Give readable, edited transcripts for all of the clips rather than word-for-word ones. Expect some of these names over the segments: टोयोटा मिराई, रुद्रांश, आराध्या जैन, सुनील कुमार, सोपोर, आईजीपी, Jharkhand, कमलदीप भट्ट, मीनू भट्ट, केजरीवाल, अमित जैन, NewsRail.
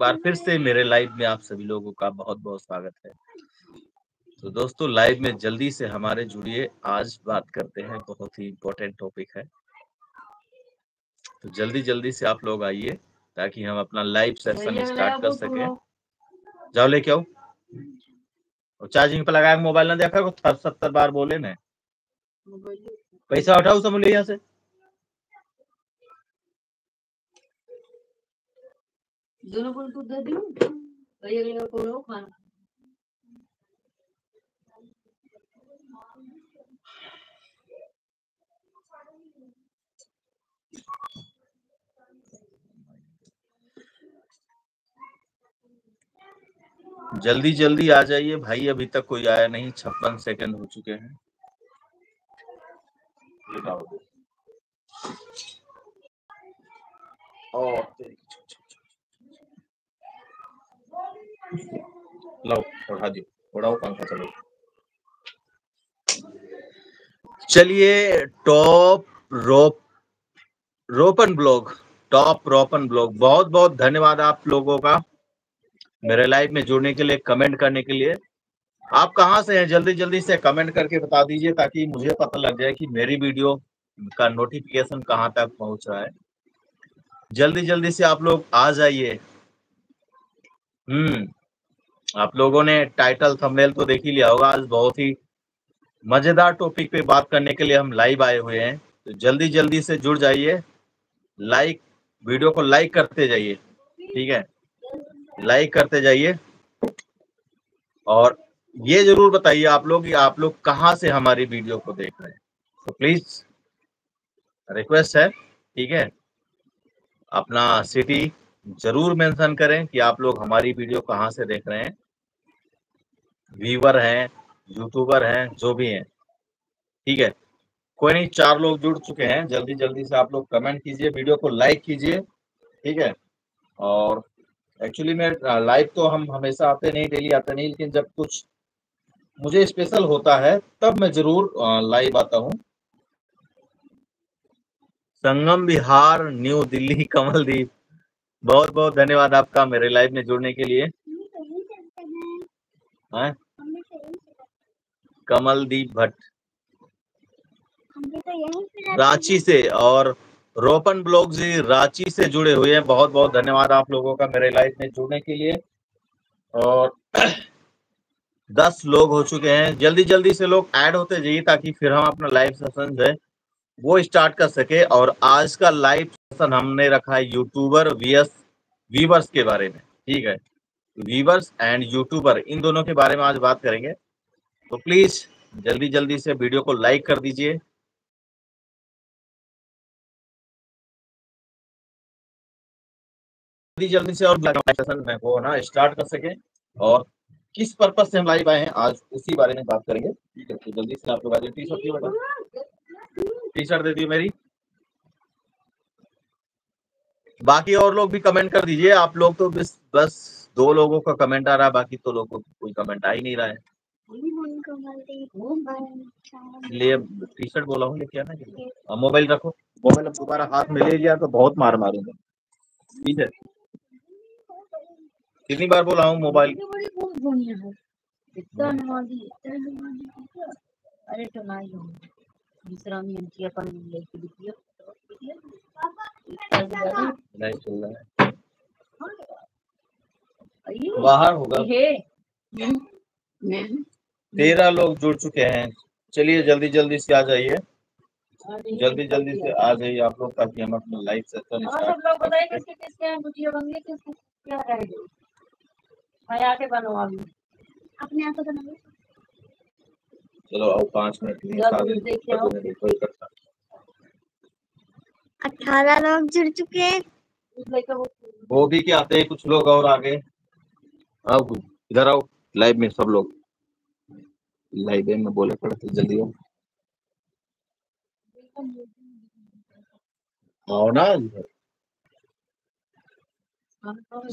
बार फिर से मेरे लाइव में आप सभी लोगों का बहुत बहुत स्वागत है। तो दोस्तों लाइव में जल्दी से हमारे जुड़िए, आज बात करते हैं, बहुत ही इम्पोर्टेंट टॉपिक है। तो जल्दी से आप लोग आइए ताकि हम अपना लाइव सेशन स्टार्ट कर सकें। जाओ लेके आओ और चार्जिंग पे लगाए, मोबाइल ना देखा को 70 बार बोले ना, पैसा उठाओ समझ लिया यहाँ से। दोनों को दे दूं और ये लोगों को लो खाना। जल्दी आ जाइए भाई, अभी तक कोई आया नहीं, 56 सेकंड हो चुके हैं। और लो उठा दियो, उड़ाओ पंखा चलो। चलिए टॉप रोपन ब्लॉग, बहुत बहुत धन्यवाद आप लोगों का मेरे लाइव में जुड़ने के लिए, कमेंट करने के लिए। आप कहाँ से हैं जल्दी से कमेंट करके बता दीजिए ताकि मुझे पता लग जाए कि मेरी वीडियो का नोटिफिकेशन कहाँ तक पहुँच रहा है। जल्दी से आप लोग आ जाइए। आप लोगों ने टाइटल थंबनेल तो देख ही लिया होगा, आज बहुत ही मजेदार टॉपिक पे बात करने के लिए हम लाइव आए हुए हैं। तो जल्दी से जुड़ जाइए, लाइक वीडियो को लाइक करते जाइए, ठीक है, लाइक करते जाइए। और ये जरूर बताइए आप लोग कि आप लोग कहाँ से हमारी वीडियो को देख रहे हैं, तो प्लीज रिक्वेस्ट है, ठीक है, अपना सिटी जरूर मेंशन करें कि आप लोग हमारी वीडियो कहाँ से देख रहे हैं। व्यूवर हैं, यूट्यूबर हैं, जो भी हैं, ठीक है। कोई नहीं, 4 लोग जुड़ चुके हैं। जल्दी से आप लोग कमेंट कीजिए, वीडियो को लाइक कीजिए, ठीक है। और एक्चुअली मैं लाइव तो हम हमेशा आते नहीं, डेली आते नहीं, लेकिन जब कुछ मुझे स्पेशल होता है तब मैं जरूर लाइव आता हूँ। संगम बिहार, न्यू दिल्ली, कमलदीप, बहुत बहुत धन्यवाद आपका मेरे लाइव में जुड़ने के लिए। कमलदीप भट्ट रांची से और रोपन ब्लॉग जी रांची से जुड़े हुए हैं, बहुत बहुत धन्यवाद आप लोगों का मेरे लाइव में जुड़ने के लिए। और 10 लोग हो चुके हैं। जल्दी से लोग ऐड होते जाइए ताकि फिर हम अपना लाइव सेशन जो है वो स्टार्ट कर सके। और आज का लाइव सेशन हमने रखा है यूट्यूबर vs व्यूवर्स के बारे में, ठीक है, व्यूवर्स एंड यूट्यूबर, इन दोनों के बारे में आज बात करेंगे। तो प्लीज जल्दी से वीडियो को लाइक कर दीजिए। जल्दी से और लाइव सेशन में वो ना स्टार्ट कर सके। और किस पर्पज से हम लाइव आए हैं आज उसी बारे में बात करेंगे, ठीक है। तो जल्दी से आप लोग आ जाइए, टी-शर्ट दे दी मेरी। बाकी और लोग भी कमेंट कर दीजिए। आप लोग तो बस 2 लोगों का कमेंट आ रहा है, बाकी तो लोगों को कोई कमेंट आ ही नहीं रहा है, इसलिए टी-शर्ट बोला हूँ लेके आना। अब मोबाइल रखो, मोबाइल अब दोबारा हाथ में ले लिया तो बहुत मार मारूंगा, ठीक है। कितनी बार बोला हूँ मोबाइल, दूसरा अपन लेके दिखियो नहीं चल रहा है, बाहर होगा। 13 लोग जुड़ चुके हैं। चलिए जल्दी से आ जाइए, जल्दी से आ जाइए आप लोग ताकि हम अपना लाइव सेशन स्टार्ट कर सकें। चलो आओ, 5 मिनट। 18 लोग जुड़ चुके हैं, वो भी क्या आते हैं कुछ लोग और आगे। अब इधर आओ लाइव में, सब लोग लाइव में बोले पड़ते, जल्दी आओ ना।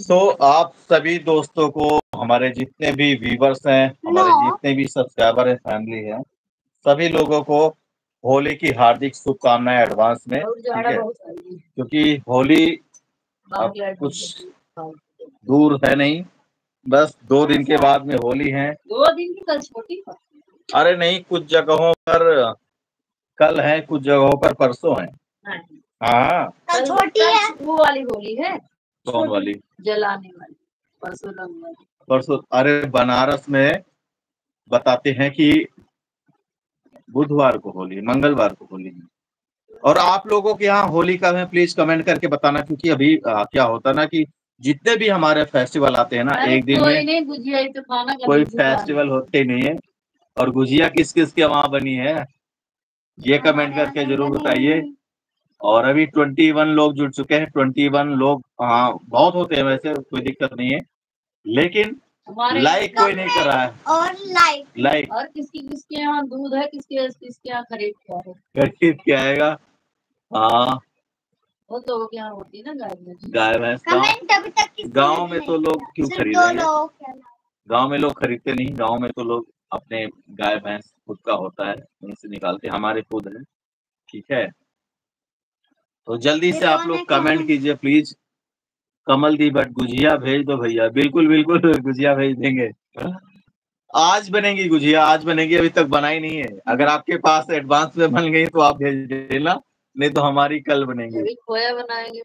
तो आप सभी दोस्तों को, हमारे जितने भी व्यूवर्स हैं, हमारे जितने भी सब्सक्राइबर हैं, फैमिली है, सभी लोगों को होली की हार्दिक शुभकामनाएं एडवांस में, ठीक है, क्योंकि होली कुछ दूर है नहीं, बस 2 दिन के बाद में होली है। 2 दिन की कल छोटी, अरे नहीं, कुछ जगहों पर कल है, कुछ जगहों पर परसों है। हाँ कल छोटी है, वो वाली होली है, कौन वाली, जलाने वाली, परसों रंग वाली, परसों। अरे बनारस में बताते हैं कि बुधवार को होली, मंगलवार को होली है। और आप लोगों के यहाँ होली कब है प्लीज कमेंट करके बताना, क्योंकि अभी क्या होता है ना कि जितने भी हमारे फेस्टिवल आते हैं ना, एक दिन में गुजिया तो खाना, कोई फेस्टिवल होते ही नहीं है। और गुजिया किस किस के वहाँ बनी है ये कमेंट करके जरूर बताइए। और अभी 21 लोग जुड़ चुके हैं, 21 लोग, हाँ बहुत होते हैं वैसे, कोई दिक्कत नहीं है, लेकिन लाइक कोई नहीं कर रहा है। और लाइक और किसकी किसके यहाँ दूध है, किसके किसके यहाँ खरीद के आएगा। हाँ वो तो यहाँ होती है ना गाय भैंस, गाँव में तो लोग क्यों खरीदेंगे, गाँव में लोग खरीदते नहीं, गाँव में तो लोग अपने गाय भैंस खुद का होता है, उनसे निकालते, हमारे खुद है। ठीक है, तो जल्दी से आप लोग कमेंट कीजिए प्लीज। कमल दी बट गुजिया भेज दो भैया, बिल्कुल बिल्कुल गुजिया भेज देंगे, आज बनेगी गुजिया, आज बनेगी, अभी तक बनाई नहीं है। अगर आपके पास एडवांस में बन गई तो आप भेज देना, नहीं तो हमारी कल बनेगी, खोया बनाएंगे,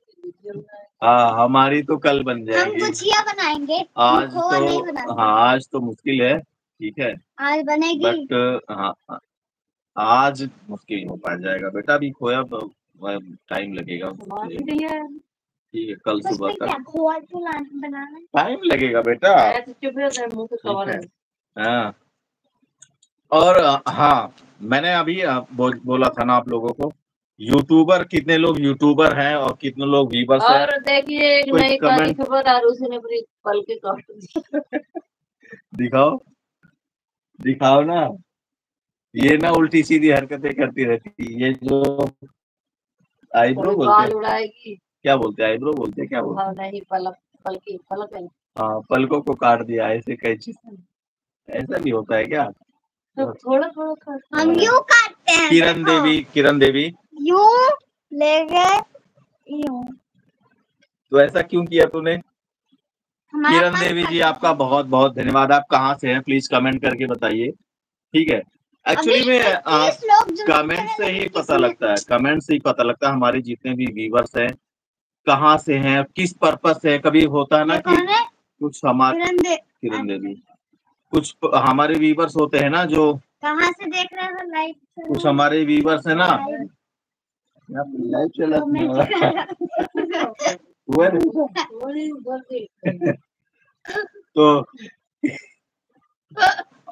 हाँ हमारी तो कल बन जाएगी, हम गुजिया बनाएंगे, आज तो, हाँ आज तो मुश्किल है। ठीक है, आज बनेगी बट हाँ आज मुश्किल हो पा जाएगा बेटा, अभी खोया टाइम लगेगा, ठीक है कल सुबह तक टाइम लगेगा बेटा। हाँ और हाँ मैंने अभी बोला था ना आप लोगों को, यूट्यूबर कितने लोग यूट्यूबर हैं और कितने लोग व्यूवर्स हैं, और देखिए एक नई खबर आ रही है, पूरी पल के काट दिखाओ, दिखाओ ना, ये ना उल्टी सीधी हरकतें करती रहती है, ये जो आईब्रो बोलते, क्या बोलते हैं आईब्रो, बोलते क्या बोलते हैं, नहीं पलक, पलकी, पलक है। हाँ पलकों को काट दिया ऐसे, कैची, ऐसा भी होता है क्या, तो थोड़ा थोड़ा काटते हम, यूं काटते हैं। किरण देवी, किरण देवी यूं ले गए, यूं तो ऐसा क्यों किया तूने। किरण देवी जी आपका बहुत बहुत धन्यवाद, आप कहाँ से हैं प्लीज कमेंट करके बताइए। ठीक है, एक्चुअली में कमेंट से ही पता लगता है, कमेंट से ही पता लगता है हमारे जितने भी व्यूवर्स हैं कहाँ से हैं, किस पर्पस से। कभी होता है ना कि कुछ हमारे किरण देवी, कुछ हमारे व्यूवर्स होते हैं ना जो कहाँ से देख रहे हैं, लाइव कुछ हमारे व्यूवर्स है ना, लाइव चला तो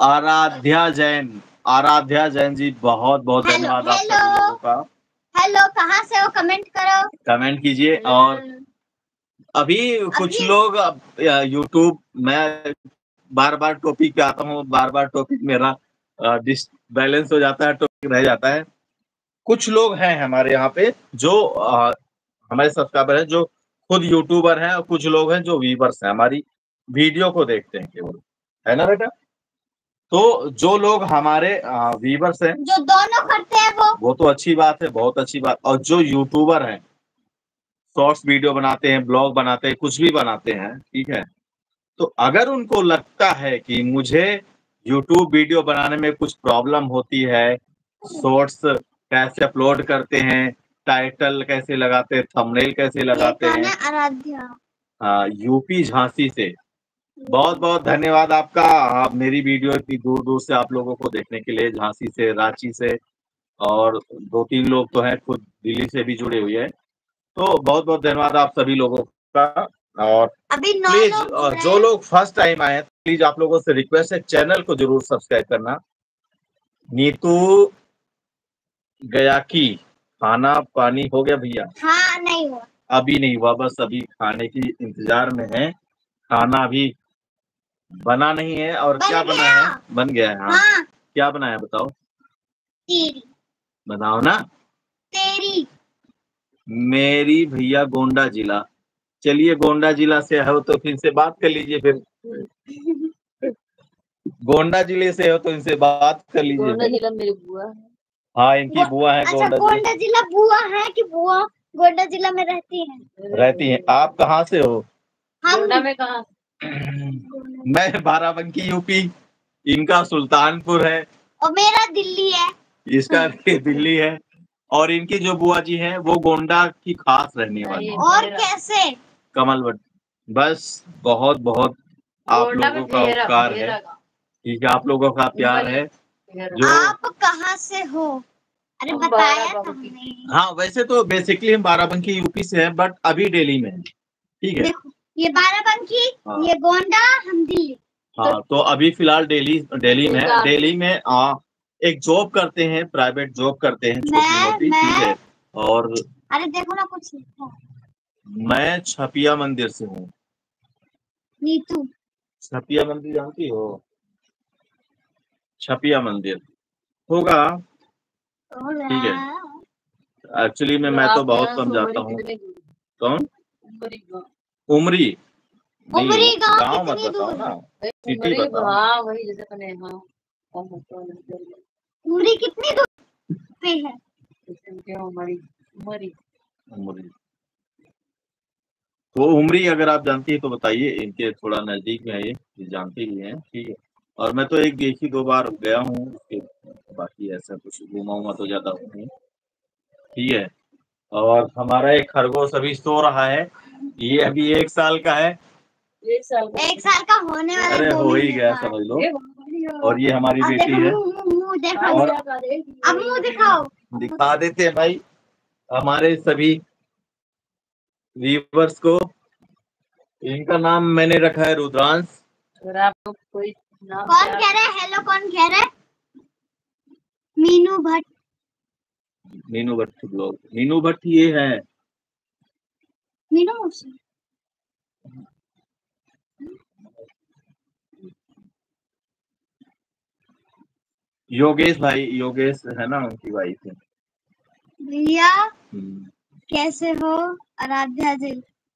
आराध्या जैन, आराध्या जैन जी बहुत बहुत धन्यवाद आप सभी लोगों का। हेलो कहाँ से हो कमेंट करो, कमेंट कीजिए। और अभी कुछ लोग यूट्यूब, मैं बार बार टॉपिक पे आता हूँ, बार बार टॉपिक मेरा डिसबैलेंस हो जाता है, टॉपिक रह जाता है। कुछ लोग हैं हमारे यहाँ पे जो हमारे सब्सक्राइबर हैं जो खुद यूट्यूबर हैं, और कुछ लोग हैं जो व्यूवर्स हैं, हमारी वीडियो को देखते हैं केवल, है ना बेटा। तो जो लोग हमारे व्यूवर्स हैं जो दोनों करते हैं वो तो अच्छी बात है, बहुत अच्छी बात। और जो यूट्यूबर हैं, शॉर्ट्स वीडियो बनाते हैं, ब्लॉग बनाते हैं, कुछ भी बनाते हैं, ठीक है, तो अगर उनको लगता है कि मुझे यूट्यूब वीडियो बनाने में कुछ प्रॉब्लम होती है, शॉर्ट्स कैसे अपलोड करते हैं, टाइटल कैसे लगाते हैं, थंबनेल कैसे लगाते हैं। आराध्या यूपी झांसी से बहुत बहुत धन्यवाद आपका। आप मेरी वीडियो इतनी दूर दूर से आप लोगों को देखने के लिए, झांसी से, रांची से, और 2-3 लोग तो हैं खुद दिल्ली से भी जुड़े हुए हैं, तो बहुत बहुत धन्यवाद आप सभी लोगों का। और प्लीज जो लोग फर्स्ट टाइम आए प्लीज आप लोगों से रिक्वेस्ट है चैनल को जरूर सब्सक्राइब करना। नीतू गया की खाना पानी हो गया भैया, हाँ नहीं हुआ, अभी नहीं हुआ, बस अभी खाने की इंतजार में है, खाना अभी बना नहीं है। और क्या बना है, बन गया है, हाँ, हाँ। क्या बना है बताओ, तेरी बताओ ना, तेरी मेरी भैया गोंडा जिला। चलिए गोंडा जिला से हो तो फिर से बात कर लीजिए, फिर गोंडा जिले से हो तो इनसे बात कर लीजिए। गोंडा जिला मेरी बुआ, हाँ इनकी बुआ है। अच्छा, गोंडा जिला बुआ है कि बुआ गोंडा जिला में रहती है, रहती है। आप कहाँ से हो, गोंडा में कहाँ? मैं बाराबंकी यूपी, इनका सुल्तानपुर है और मेरा दिल्ली है, इसका दिल्ली है। और इनकी जो बुआ जी हैं वो गोंडा की खास रहने वाली है। और कैसे कमल भट्ट, बस बहुत बहुत आप लोगों का उपकार है, ठीक है, आप लोगों का प्यार है। जो आप कहाँ से हो? अरे बताया था। हाँ, वैसे तो बेसिकली हम बाराबंकी यूपी से हैं, बट अभी दिल्ली में, ठीक है। ये बाराबंकी, ये गोंडा, हम दिल्ली। हाँ, तो अभी फिलहाल दिल्ली में, एक जॉब करते हैं, प्राइवेट जॉब करते हैं, छोटी मोटी, ठीक है। और अरे देखो ना कुछ लिखा है। मैं छपिया मंदिर से हूँ। नीतू छपिया मंदिर जानती हो? छपिया मंदिर होगा, ठीक है। एक्चुअली मैं तो बहुत समझाता हूँ। कौन? उमरी गाँव मत बताओ ना, सिटी बताओ। वही जैसे उमरी कितनी दूर पे है? वो उमरी अगर आप जानती है तो बताइए, इनके थोड़ा नजदीक में है, ये जानते ही हैं, ठीक है। और मैं तो एक ही दो बार गया हूँ, बाकी ऐसा कुछ घुमा तो ज्यादा हूँ, ठीक है। और हमारा एक खरगोश अभी सो रहा है, ये अभी 1 साल का है, 1 साल का होने वाला, अरे हो ही गया समझ लो। और ये हमारी बेटी है। और अब मुंह दिखाओ, दिखा देते हैं भाई हमारे सभी व्यूअर्स को। इनका नाम मैंने रखा है रुद्रांश। कोई नाम कौन कह रहा है? हेलो कौन कह रहा है? मीनू भट्ट, मीनू भट्ट ब्लॉग, मीनू भट्ट ये है मीनू। योगेश भाई, योगेश है ना, उनकी वाइफ है। भैया कैसे हो? Aaradhya ji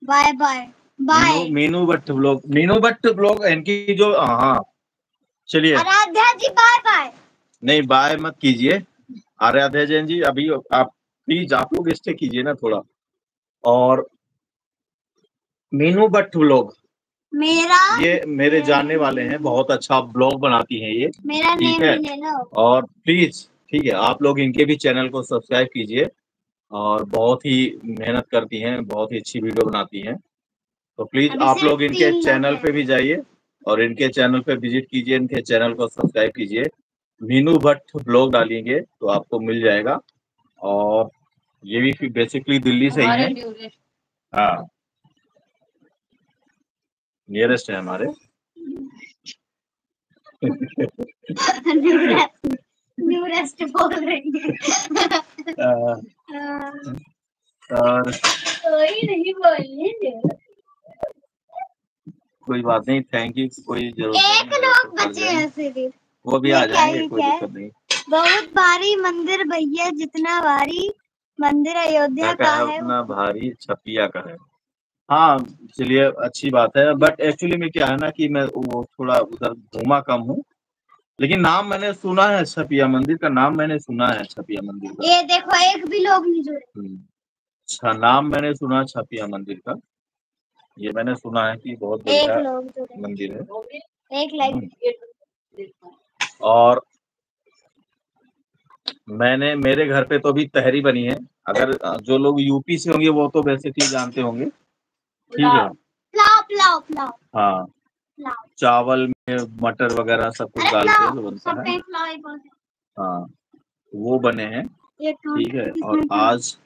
bye bye bye. मीनू भट्ट blog, मीनू भट्ट blog इनकी जो, हाँ चलिए। Aaradhya ji bye bye. नहीं बाय मत कीजिए आराध्या जैन जी, अभी आप प्लीज आप लोग स्टे कीजिए ना थोड़ा। और मीनू भट्ट ब्लॉग मेरा, ये मेरे जानने वाले हैं, बहुत अच्छा ब्लॉग बनाती हैं ये, मेरा नेम ले लो। और प्लीज, ठीक है, आप लोग इनके भी चैनल को सब्सक्राइब कीजिए। और बहुत ही मेहनत करती हैं, बहुत ही अच्छी वीडियो बनाती हैं, तो प्लीज आप लोग इनके चैनल पे भी जाइए और इनके चैनल पे विजिट कीजिए, इनके चैनल को सब्सक्राइब कीजिए। मीनू भट्ट ब्लॉग डालेंगे तो आपको मिल जाएगा। और ये भी बेसिकली दिल्ली से ही है, हाँ नियरेस्ट है हमारे। नियरेस्ट बोल रही नहीं बोलने, कोई बात नहीं, थैंक यू। कोई जरूरत नहीं, एक लोग बचे हैं सिर्फ, वो भी आ जाएंगे, कोई दिक्कत नहीं। बहुत भारी मंदिर भैया, जितना भारी मंदिर अयोध्या का है उतना भारी छपिया का है। हाँ चलिए अच्छी बात है, बट एक्चुअली में क्या है ना कि मैं वो थोड़ा उधर घूमा कम हूँ, लेकिन नाम मैंने सुना है छपिया मंदिर का, नाम मैंने सुना है छपिया मंदिर का। ये देखो एक भी लोग नहीं जुड़े। अच्छा, नाम मैंने सुना छपिया मंदिर का, ये मैंने सुना है कि बहुत बढ़िया मंदिर है। एक लाइक। और मैंने, मेरे घर पे तो भी तहरी बनी है, अगर जो लोग यूपी से होंगे वो तो बेसिकली जानते होंगे, ठीक है। पुलाव, पुलाव, पुलाव। हाँ पुलाव। चावल में मटर वगैरह सब कुछ डाल के बनता है, हाँ वो बने हैं, ठीक है। और आज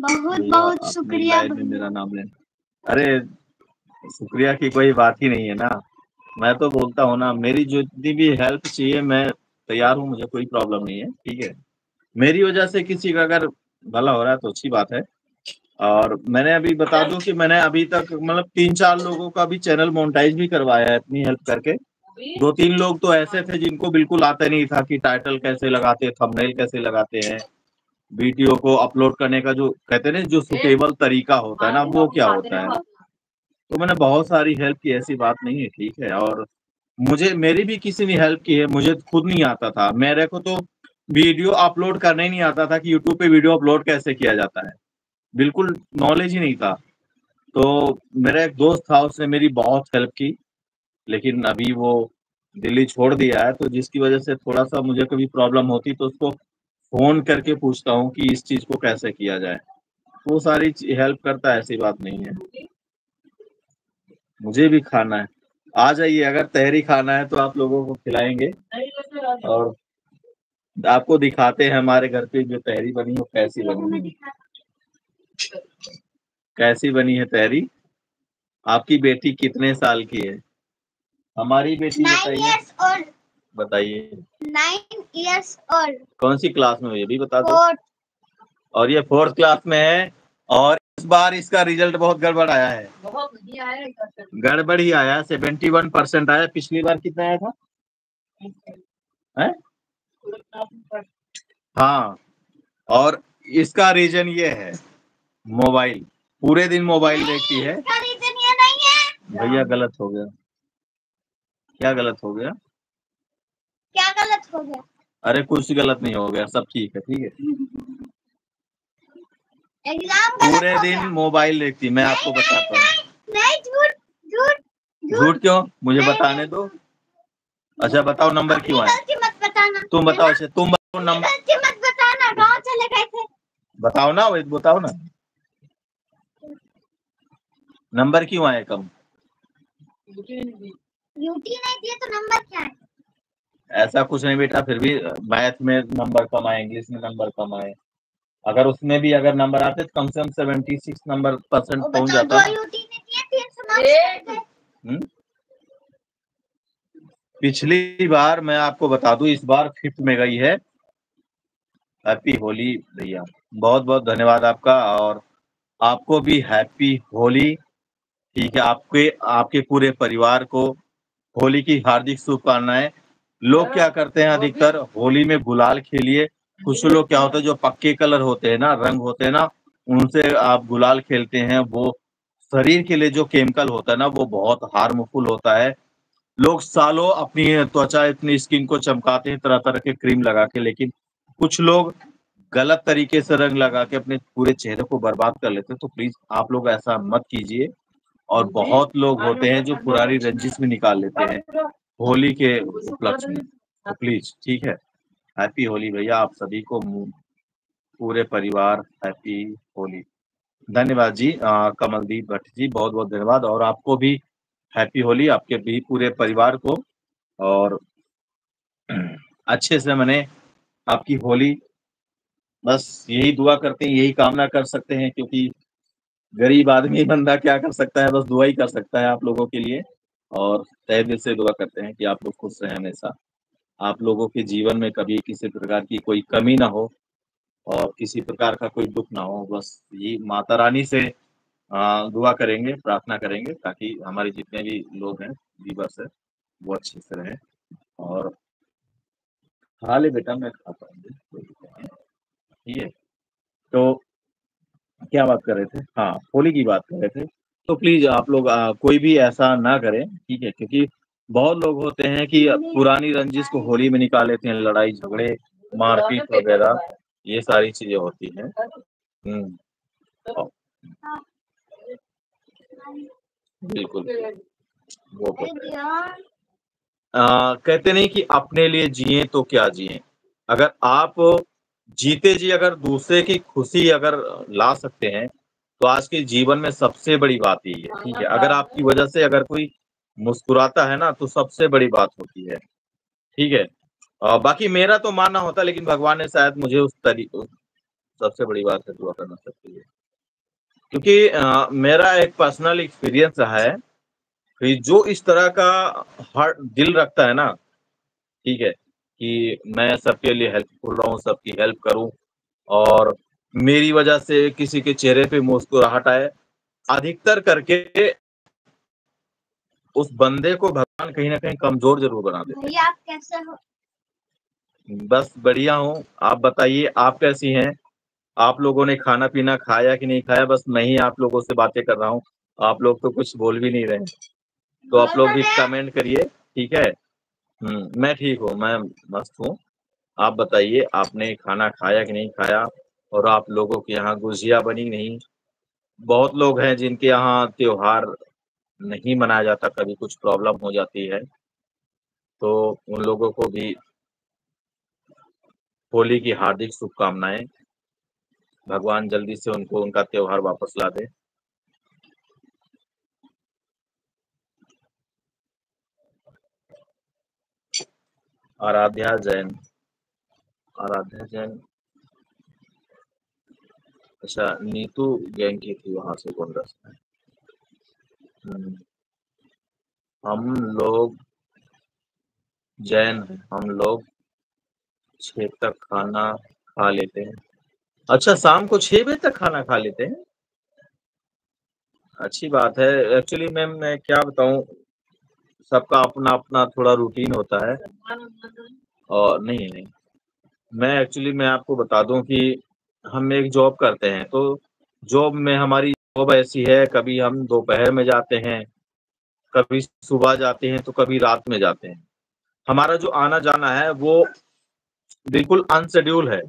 बहुत बहुत शुक्रिया मेरा नाम ले, अरे शुक्रिया की कोई बात ही नहीं है ना, मैं तो बोलता हूँ ना, मेरी जितनी भी हेल्प चाहिए मैं तैयार हूँ, मुझे कोई प्रॉब्लम नहीं है, ठीक है। मेरी वजह से किसी का अगर भला हो रहा है तो अच्छी बात है। और मैंने अभी बता दूं कि मैंने अभी तक मतलब 3-4 लोगों का भी चैनल मोनेटाइज भी करवाया है अपनी हेल्प करके। 2-3 लोग तो ऐसे थे जिनको बिल्कुल आता नहीं था कि टाइटल कैसे लगाते हैं, थंबनेल कैसे लगाते हैं, वीडियो को अपलोड करने का जो कहते हैं जो सुटेबल तरीका होता है ना, वो क्या होता है। तो मैंने बहुत सारी हेल्प की, ऐसी बात नहीं है, ठीक है। और मुझे, मेरी भी किसी ने हेल्प की है, मुझे खुद नहीं आता था, मेरे को तो वीडियो अपलोड करना ही नहीं आता था कि यूट्यूब पे वीडियो अपलोड कैसे किया जाता है, बिल्कुल नॉलेज ही नहीं था। तो मेरा एक दोस्त था, उसने मेरी बहुत हेल्प की, लेकिन अभी वो दिल्ली छोड़ दिया है, तो जिसकी वजह से थोड़ा सा मुझे कभी प्रॉब्लम होती तो उसको फोन करके पूछता हूँ कि इस चीज को कैसे किया जाए, तो वो सारी हेल्प करता है, ऐसी बात नहीं है। मुझे भी खाना है, आ जाइए, अगर तहरी खाना है तो आप लोगों को खिलाएंगे और आपको दिखाते हैं हमारे घर पे जो तहरी बनी है कैसी बनी है तहरी। आपकी बेटी कितने साल की है? हमारी बेटी बताइए 9 years old। कौन सी क्लास में, ये भी बता दो। और ये 4th क्लास में है, और इस बार इसका रिजल्ट बहुत गड़बड़ आया है, गड़बड़ ही आया, 71% आया। पिछली बार कितना आया था? है? हाँ, और इसका रीजन ये है, मोबाइल, पूरे दिन मोबाइल देखती है। भैया गलत हो गया, क्या गलत हो गया, क्या गलत हो गया? अरे कुछ गलत नहीं हो गया, सब ठीक है, ठीक है। पूरे दिन मोबाइल देखती, मैं आपको बताता हूँ। झूठ क्यों? मुझे बताने दो। अच्छा बताओ, नंबर क्यों आया? तुम बताओ, अच्छा तुम बताओ नंबर, बताओ ना, बताओ ना, नंबर क्यों आए कम? ड्यूटी नहीं दिए तो नंबर क्या है? ऐसा कुछ नहीं बेटा, फिर भी मैथ में नंबर कम आए, इंग्लिश में नंबर कम आए, अगर उसमें भी अगर नंबर आते तो कम से कम 76% पहुंच जाता। पिछली बार, मैं आपको बता दूं, इस बार 5th में गई है। हैप्पी होली भैया, बहुत बहुत धन्यवाद आपका, और आपको भी हैप्पी होली, ठीक है, आपके आपके पूरे परिवार को होली की हार्दिक शुभकामनाएं। लोग क्या करते हैं अधिकतर, होली में गुलाल खेलिए, कुछ लोग क्या होता है जो पक्के कलर होते हैं ना, रंग होते हैं ना, उनसे आप गुलाल खेलते हैं, वो शरीर के लिए जो केमिकल होता है ना, वो बहुत हार्मफुल होता है। लोग सालों अपनी त्वचा, अपनी स्किन को चमकाते हैं तरह तरह के क्रीम लगा के, लेकिन कुछ लोग गलत तरीके से रंग लगा के अपने पूरे चेहरे को बर्बाद कर लेते हैं। तो प्लीज आप लोग ऐसा मत कीजिए, और बहुत लोग होते हैं जो पुरानी रंजिश में निकाल लेते हैं होली के उपलक्ष्य में, तो प्लीज, ठीक है। हैप्पी होली भैया, आप सभी को, पूरे परिवार, हैप्पी होली। धन्यवाद जी कमलदीप भट्ट जी, बहुत बहुत धन्यवाद, और आपको भी हैप्पी होली, आपके भी पूरे परिवार को, और अच्छे से मने आपकी होली। बस यही दुआ करते हैं, यही कामना कर सकते हैं, क्योंकि गरीब आदमी बंदा क्या कर सकता है, बस दुआ ही कर सकता है आप लोगों के लिए। और तहे दिल से दुआ करते हैं कि आप लोग खुश रहें हमेशा, आप लोगों के जीवन में कभी किसी प्रकार की कोई कमी ना हो, और किसी प्रकार का कोई दुख ना हो। बस ये माता रानी से दुआ करेंगे, प्रार्थना करेंगे, ताकि हमारे जितने भी लोग हैं, जीवर्स है, वो अच्छे से रहें। और खा ले बेटा, मैं खा पाऊंगी, ठीक है। तो क्या बात कर रहे थे? हाँ, होली की बात कर रहे थे। तो प्लीज आप लोग कोई भी ऐसा ना करें, ठीक है, क्योंकि बहुत लोग होते हैं कि पुरानी रंजिश को होली में निकाल लेते हैं, लड़ाई झगड़े, मारपीट वगैरह, ये सारी चीजें होती हैं। बिल्कुल, वो कहते नहीं कि अपने लिए जिए तो क्या जिए, अगर आप जीते जी अगर दूसरे की खुशी अगर ला सकते हैं तो आज के जीवन में सबसे बड़ी बात यही है, ठीक है। अगर आपकी वजह से अगर कोई मुस्कुराता है ना, तो सबसे बड़ी बात होती है, ठीक है। बाकी मेरा तो मानना होता, लेकिन भगवान ने शायद मुझे उस तरीके, सबसे बड़ी बात है दुआ करना सकती है, क्योंकि मेरा एक पर्सनल एक्सपीरियंस रहा है कि जो इस तरह का हार्ट दिल रखता है ना, ठीक है, कि मैं सबके लिए हेल्पफुल रहूँ, सबकी हेल्प करूँ, और मेरी वजह से किसी के चेहरे पे मुस्कुराहट आए, अधिकतर करके उस बंदे को भगवान कहीं ना कहीं कमजोर जरूर बना देते हैं। आप कैसे हो? बस बढ़िया हूँ, आप बताइए आप कैसी हैं? आप लोगों ने खाना पीना खाया कि नहीं खाया? बस मैं ही आप लोगों से बातें कर रहा हूँ, आप लोग तो कुछ बोल भी नहीं रहे, तो आप लोग भी कमेंट करिए, ठीक है। मैं ठीक हूँ, मैं मस्त हूँ, आप बताइए आपने खाना खाया कि नहीं खाया? और आप लोगों के यहाँ गुजिया बनी नहीं, बहुत लोग हैं जिनके यहाँ त्योहार नहीं मनाया जाता, कभी कुछ प्रॉब्लम हो जाती है, तो उन लोगों को भी होली की हार्दिक शुभकामनाएं। भगवान जल्दी से उनको उनका त्योहार वापस ला दे। आराध्या जैन अच्छा, नीतू गैंग की थी वहां से कांग्रेस में। हम लोग छह तक खाना खा लेते हैं। अच्छा, शाम को 6 बजे तक खाना खा लेते हैं, अच्छी बात है। एक्चुअली मैम मैं क्या बताऊं, सबका अपना अपना थोड़ा रूटीन होता है। और नहीं, मैं आपको बता दूं कि हम एक जॉब करते हैं, तो जॉब में हमारी जॉब ऐसी है, कभी हम दोपहर में जाते हैं, कभी सुबह जाते हैं, तो कभी रात में जाते हैं। हमारा जो आना जाना है वो बिल्कुल अनशेड्यूल है,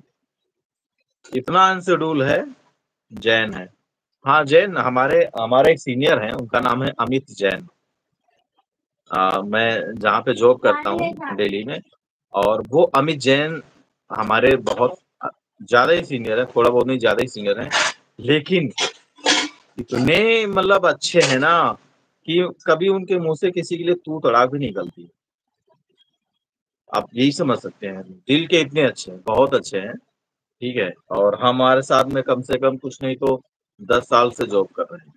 इतना अनशेड्यूल है। जैन है, हाँ जैन हमारे सीनियर हैं, उनका नाम है अमित जैन। मैं जहाँ पे जॉब करता हूँ दिल्ली में, और वो अमित जैन हमारे बहुत ज्यादा ही सीनियर है, थोड़ा बहुत नहीं ज्यादा ही सीनियर है, लेकिन इतने मतलब अच्छे हैं ना कि कभी उनके मुंह से किसी के लिए तू तड़ाक भी निकलती, आप यही समझ सकते हैं। दिल के इतने अच्छे हैं, बहुत अच्छे हैं, ठीक है। और हमारे साथ में कम से कम कुछ नहीं तो 10 साल से जॉब कर रहे हैं,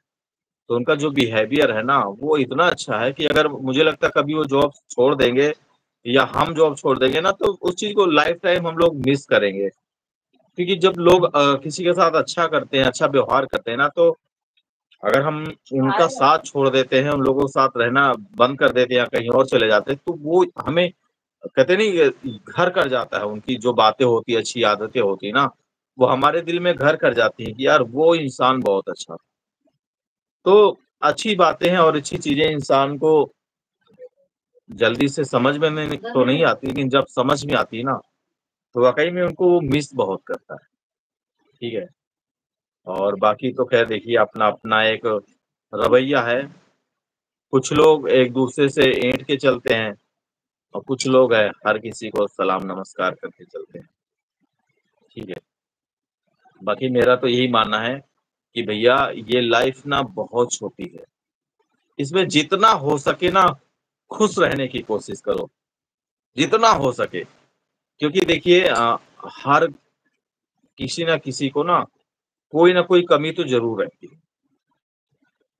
तो उनका जो बिहेवियर है ना वो इतना अच्छा है कि अगर मुझे लगता कभी वो जॉब छोड़ देंगे या हम जॉब छोड़ देंगे ना, तो उस चीज को लाइफ टाइम हम लोग मिस करेंगे। क्योंकि जब लोग किसी के साथ अच्छा करते हैं, अच्छा व्यवहार करते हैं ना, तो अगर हम उनका साथ छोड़ देते हैं, उन लोगों के साथ रहना बंद कर देते हैं या कहीं और चले जाते हैं, तो वो हमें कहते नहीं घर कर जाता है। उनकी जो बातें होती है, अच्छी आदतें होती है ना, वो हमारे दिल में घर कर जाती है कि यार वो इंसान बहुत अच्छा। तो अच्छी बातें हैं और अच्छी चीजें इंसान को जल्दी से समझ में नहीं आती, लेकिन जब समझ में आती है ना तो वाकई में उनको वो मिस बहुत करता है, ठीक है। और बाकी तो खैर देखिए अपना अपना एक रवैया है, कुछ लोग एक दूसरे से ऐंठ के चलते हैं और कुछ लोग हैं हर किसी को सलाम नमस्कार करके चलते हैं, ठीक है। बाकी मेरा तो यही मानना है कि भैया ये लाइफ ना बहुत छोटी है, इसमें जितना हो सके ना खुश रहने की कोशिश करो, जितना हो सके। क्योंकि देखिए हर किसी ना किसी को ना कोई कमी तो जरूर रहती है।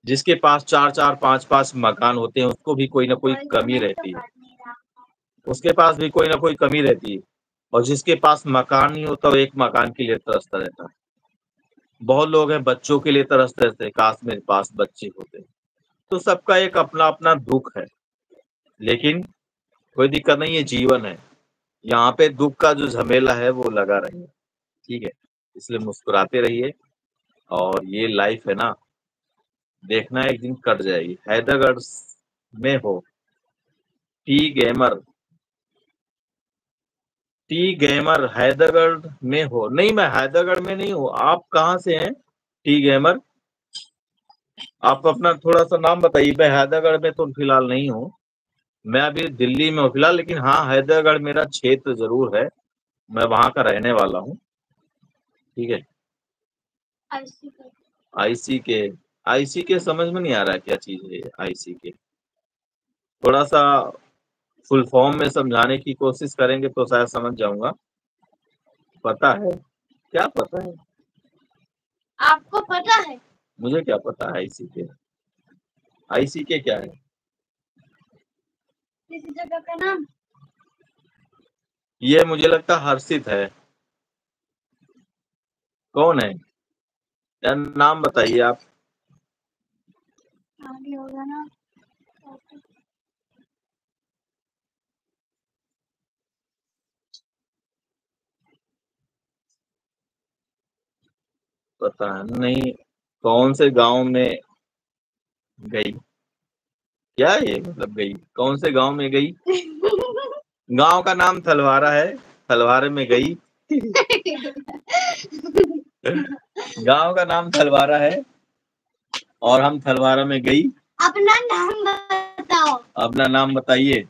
जिसके पास 4-4, 5-5 मकान होते हैं उसको भी कोई ना कोई कमी रहती है, उसके पास भी कोई ना कोई कमी रहती है। और जिसके पास मकान नहीं होता वो एक मकान के लिए तरसता रहता है। बहुत लोग हैं बच्चों के लिए तरसते रहते, काश मेरे पास बच्चे होते। तो सबका एक अपना अपना दुख है, लेकिन कोई दिक्कत नहीं है, जीवन है। यहाँ पे दुख का जो झमेला है वो लगा रहे, ठीक है। इसलिए मुस्कुराते रहिए, और ये लाइफ है ना, देखना एक दिन कट जाएगी। हैदरगढ़ में हो टी गैमर हैदरगढ़ में हो। नहीं, मैं हैदरगढ़ में नहीं हूँ। आप कहाँ से हैं टी गैमर? आप अपना थोड़ा सा नाम बताइए। मैं हैदरगढ़ में तो फिलहाल नहीं हूँ, मैं अभी दिल्ली में हूँ फिलहाल, लेकिन हाँ हैदरगढ़ मेरा क्षेत्र जरूर है, मैं वहां का रहने वाला हूँ, ठीक है। आईसी के समझ में नहीं आ रहा क्या चीज है आईसी के। थोड़ा सा फुल फॉर्म में समझाने की कोशिश करेंगे तो शायद समझ जाऊंगा। पता है क्या? पता है आपको? पता है मुझे क्या पता है। आईसी के क्या है? किसी जगह का नाम। ये मुझे लगता हर्षित है। कौन है यार, नाम बताइए आप। आगे होगा ना। पता नहीं कौन से गांव में गई क्या ये, मतलब गई कौन से गांव में गई? गांव का नाम थलवारा है, थलवारे में गई। गांव का नाम थलवारा है, और हम थलवारा में गई। अपना नाम बताओ। अपना नाम बताइए।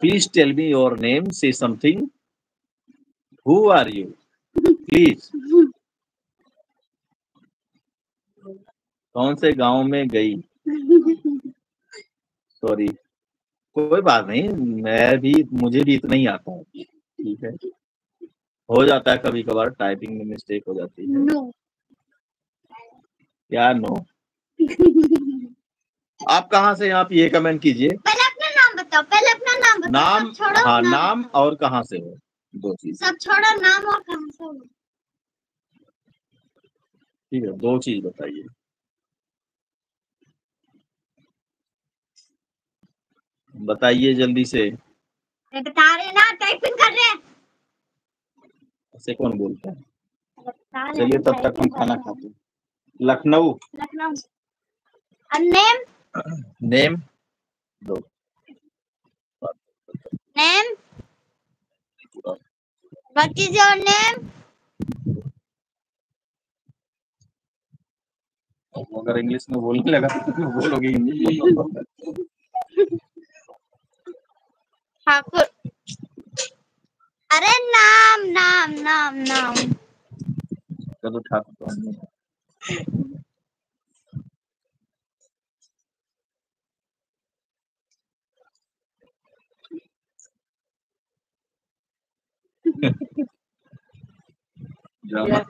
Please tell me your name, say something. Who are you, please. कौन से गांव में गई? सॉरी, कोई बात नहीं, मुझे भी इतना ही आता है, ठीक है, हो जाता है कभी कभार, टाइपिंग में मिस्टेक हो जाती है। नो। क्या नो? आप कहाँ से, आप ये कमेंट कीजिए। पहले अपना नाम बताओ, पहले अपना नाम बताओ। नाम, छोड़ो, हाँ, नाम और कहाँ से हो, दो चीज। सब छोड़ो, नाम और कहाँ से हो, ठीक है, दो चीज बताइए। बताइए जल्दी से। बता रहे ना, टाइपिंग कर रहे हैं। ऐसे कौन बोलता है? चलिए तब तक हम खाना खाते हैं। लखनऊ। लखनऊ। नेम? नेम दो। Name? What is your name? अगर इंग्लिश में बोलने लगा तो बोलोगे इंग्लिश। ठाकुर। अरे नाम नाम नाम नाम। चलो ठाकुर। जामा।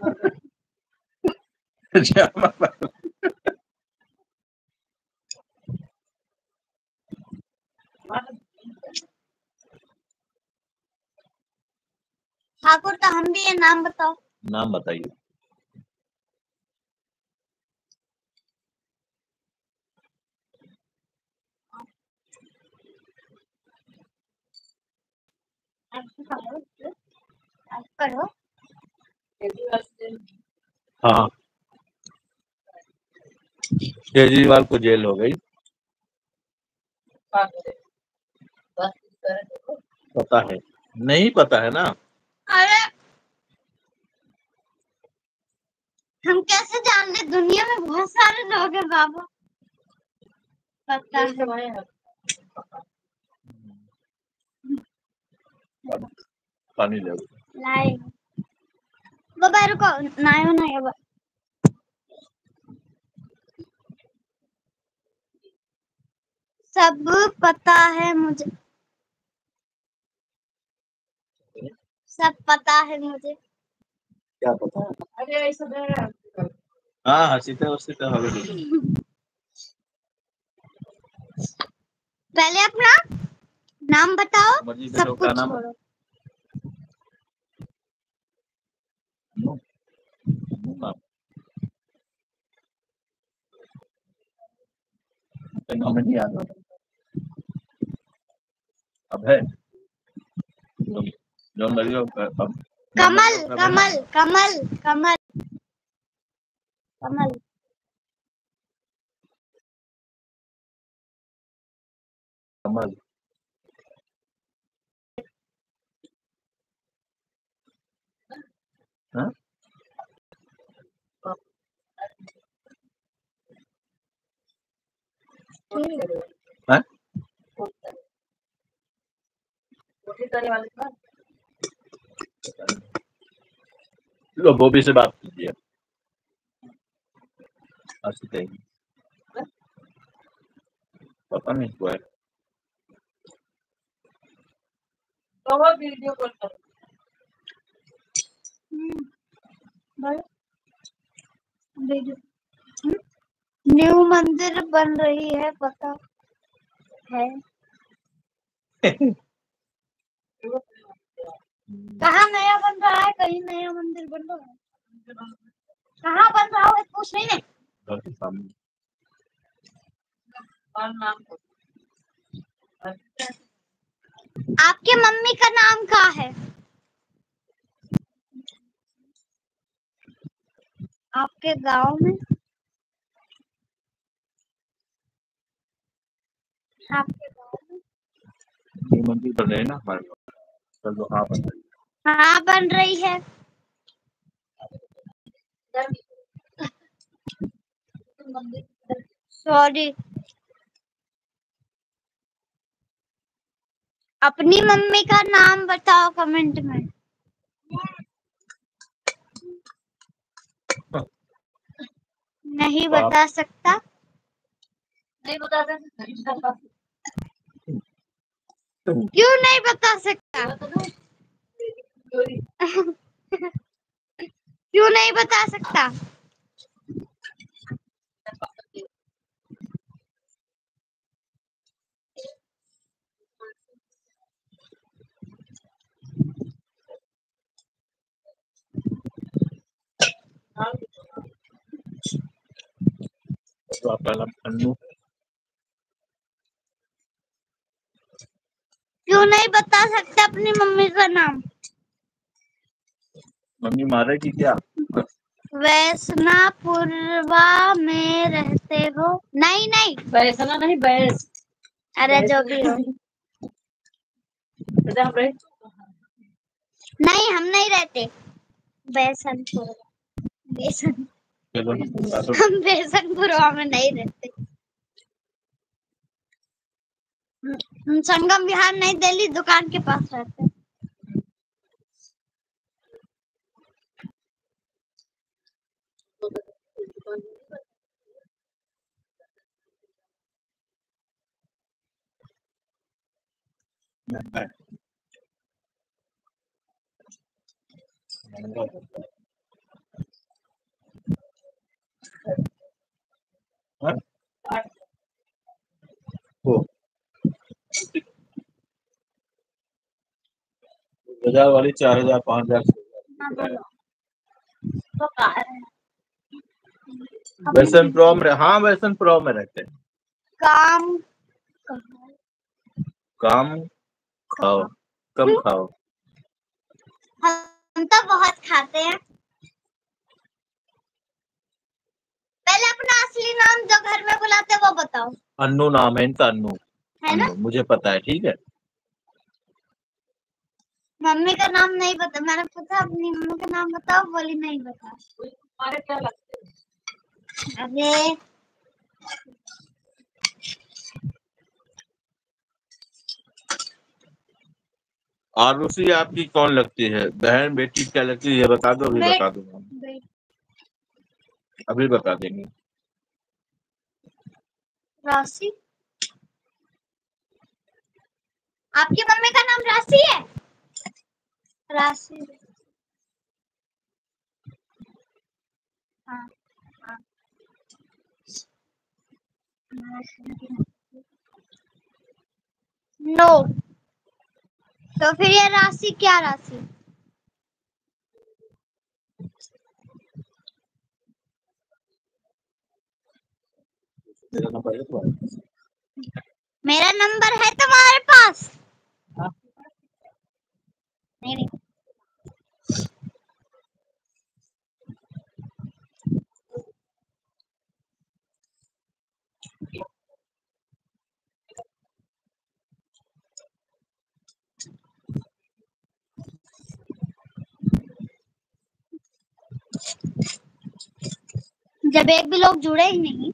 ठाकुर तो हम भी है, नाम बताओ। नाम बताइए। हाँ, केजरीवाल को जेल हो गई। पता है? नहीं पता है ना। अरे हम कैसे जान ले, दुनिया में बहुत सारे लोग हैं बाबा। पता है, पानी ले बाबा, रुको ना, बाबा। सब पता है मुझे, सब पता है मुझे। क्या पता है? अरे ऐसा हाँ, सीता पहले अपना नाम बताओ, सब कुछ छोड़ो। नाम नहीं याद अब है। कमल कमल कमल कमल कमल। कमल। हाँ? हाँ? लो, बोबी से बात कीजिए। पता नहीं हुआ है। वीडियो कॉल पर न्यू मंदिर बन रही है, पता है? कहाँ नया बन रहा है? कहीं नया मंदिर बन रहा है, कहाँ बन रहा है पूछ नहीं। आपके मम्मी का नाम क्या है? आपके गांव में मंदिर बन रहे हैं ना हमारे गाँव। हाँ, बन रही है। सॉरी, अपनी मम्मी का नाम बताओ कमेंट में। नहीं बता सकता, नहीं बता सकता। क्यों नहीं बता सकता? क्यों नहीं बता सकता? क्यों नहीं बता सकते अपनी मम्मी का नाम? मम्मी मारेगी क्या? वैसनापुरवा में रहते हो? नहीं नहीं, वैसना नहीं, बैस। अरे जो भी हो, नहीं हम नहीं रहते वैसनपुर, हम बेसनपुरवा में नहीं रहते। हम संगम विहार नई दिल्ली दुकान के पास रहते। हजार वाली 4000 5000 वैसन प्रो में रहते हैं। काम काम खाओ, कम खाओ। हम तो बहुत खाते हैं। पहले अपना असली नाम जो घर में बुलाते वो बताओ। अन्नू नाम है इनका, अन्नू है ना? मुझे पता है, ठीक है। मम्मी का नाम नहीं पता, मैंने पूछा अपनी मम्मी का नाम बताओ, बोली नहीं बता। क्या लगते है? अरे आरुषि आपकी कौन लगती है? बहन बेटी क्या लगती है ये बता दो। अभी बता दूंगा, अभी बता देंगे। राशि, आपकी मम्मी का नाम राशि है? राशि, हाँ हाँ। नो, तो फिर ये राशि क्या राशि? मेरा नंबर है तुम्हारे पास? नहीं नहीं। जब एक भी लोग जुड़े ही नहीं।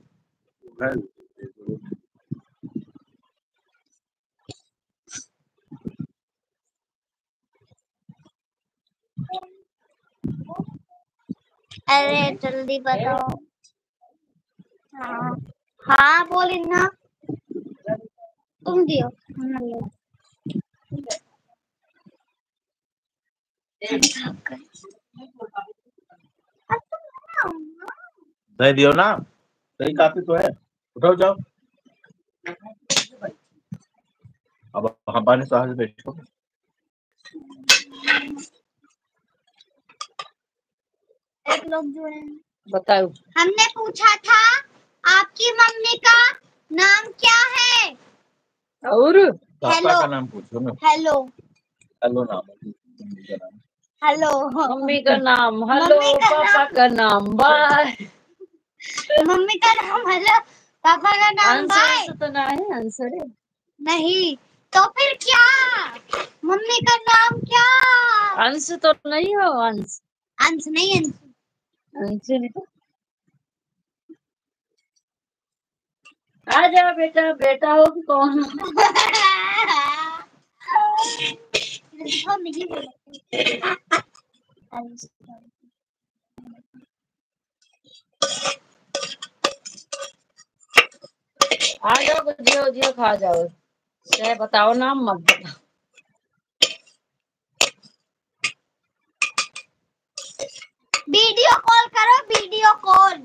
अरे जल्दी बताओ। हाँ हाँ बोली ना, तुम दियो। नहीं दियो ना, सही काफी तो है। उठो जाओ, अब हमारे साथ बैठो। एक लोग जो है बताओ। हमने पूछा था आपकी मम्मी का नाम क्या है और पापा का नाम पूछो ना। हेलो हेलो नाम, हेलो मम्मी का नाम, हेलो पापा का नाम, बाय। मम्मी का नाम हेलो, पापा का नाम बाय। तो ना है आंसर है नहीं, तो फिर क्या? मम्मी का नाम क्या? अंश तो नहीं हो, अंश अंश नहीं, अंश नीचे आ जा बेटा, बेटा हो कि कौन आ जाओ, जियो जियो खा जाओ, चाहे बताओ ना मत बताओ। वीडियो कॉल करो, वीडियो कॉल।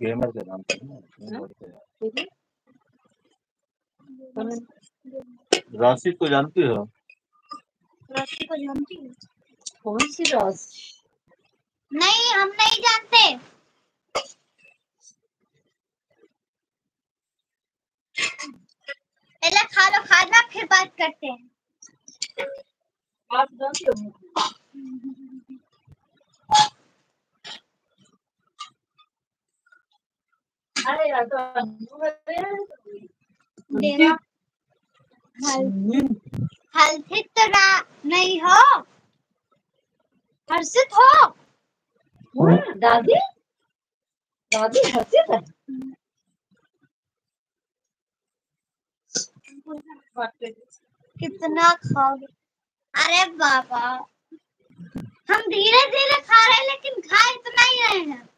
गेमर के नाम पे राशि को जानती हो? राशि को जानती हो? कौन सी राशि? नहीं, हम नहीं जानते। खा लो, खाना फिर बात करते हैं। अरे यार हर्षित तो नहीं हो, हर्षित हो दादी? दादी हर्षित है? कितना खाओगे? अरे बाबा, हम धीरे धीरे खा रहे हैं, लेकिन खा इतना ही रहे हैं।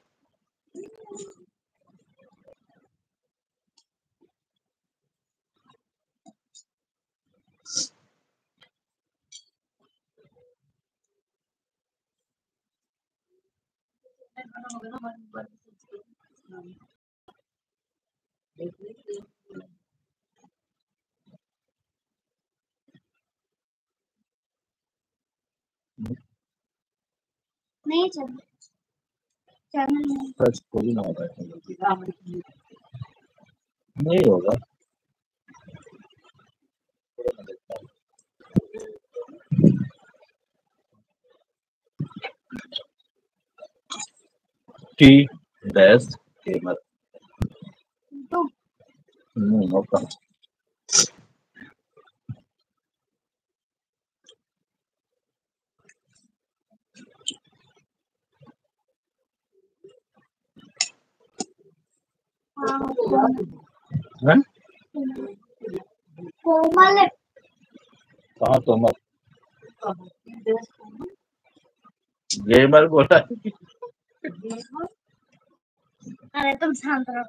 नहीं चल चैनल नहीं होगा, टी डैश गेमर नहीं होगा। कोमल कहाँ? कोमल गेमर बोला। अरे तुम शांत रहो।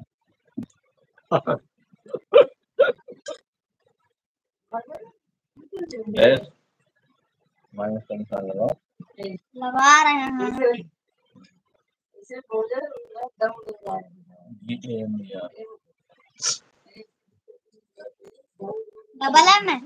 लगा रहे हैं इसे बोझा डबल है। मैं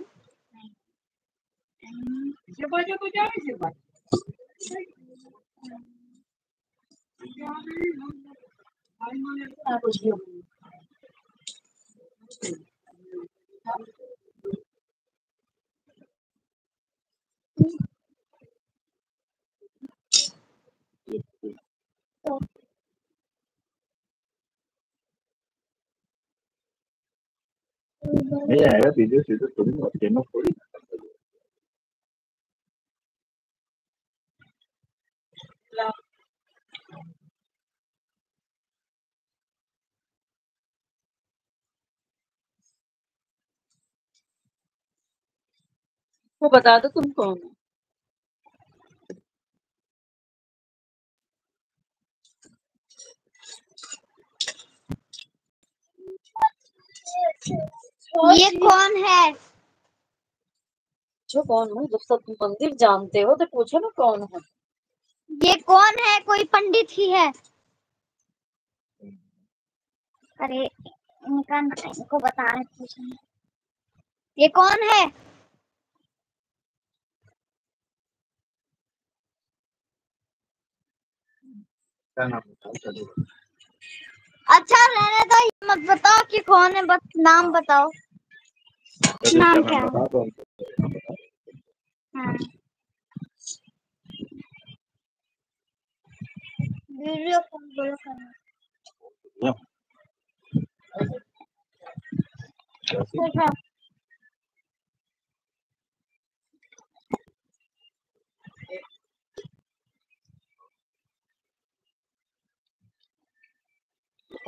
नहीं आएगा वीडियो, सीधे थोड़ी बहुत गेमर थोड़ी। वो बता दो तुम कौन हो। ये कौन है? जो कौन हो, जब सब मंदिर जानते हो तो पूछो ना कौन है। ये कौन है? कोई पंडित ही है। अरे इनका इनको बता रहे, पूछो ये कौन है। अच्छा रहने दो, ये मत बताओ कि कौन है, बस नाम बताओ। नाम क्या है? हाँ। वीडियो कॉल बोलो करना।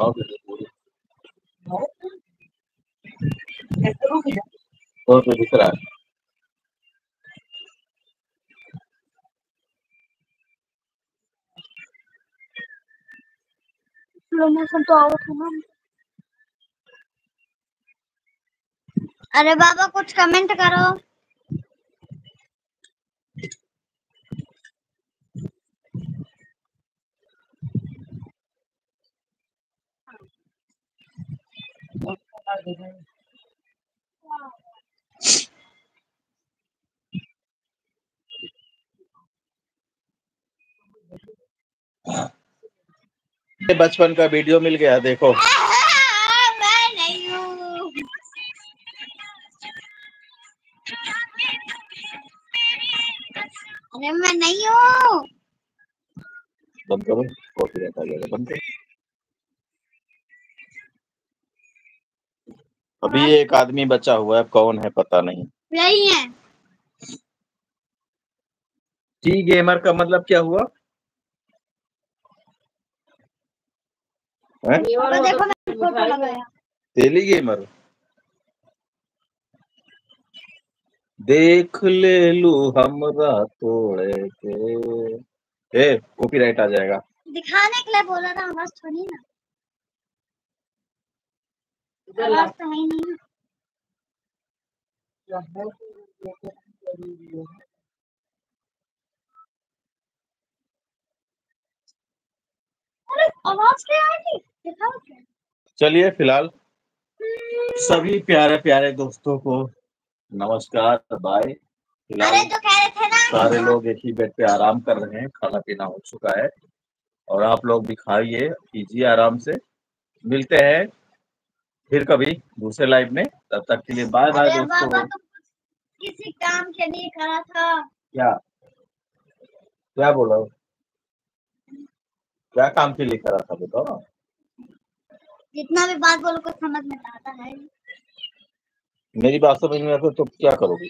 बहुत दिख रहा है। तो ना। अरे बाबा कुछ कमेंट करो। बचपन का वीडियो मिल गया देखो। मैं नहीं हूँ। अरे मैं नहीं हूँ। बंद करो, कॉपीराइट आ जाएगा। बंद करो। अभी एक आदमी बचा हुआ है, कौन है पता नहीं। नहीं है। टी गेमर का मतलब क्या हुआ? देखो मैंने फोटो लगाया। Tele gamer. देख ले लू हमरा तोड़े के। ए कॉपीराइट आ जाएगा। दिखाने के लिए बोला था, आवाज थोड़ी ना। चलिए फिलहाल सभी प्यारे प्यारे दोस्तों को नमस्कार, बाय। फिलहाल सारे लोग एक ही बेड पे आराम कर रहे हैं, खाना पीना हो चुका है और आप लोग भी खाइए पीजिए आराम से। मिलते हैं फिर कभी दूसरे लाइव में, तब तक के लिए बाय बाय दोस्तों। तो किसी काम के लिए करा था। क्या बोला? क्या काम के लिए करा था बताओ। जितना भी बात बोलो कुछ समझ में आता है। मेरी बात समझ में आता तो क्या करोगे?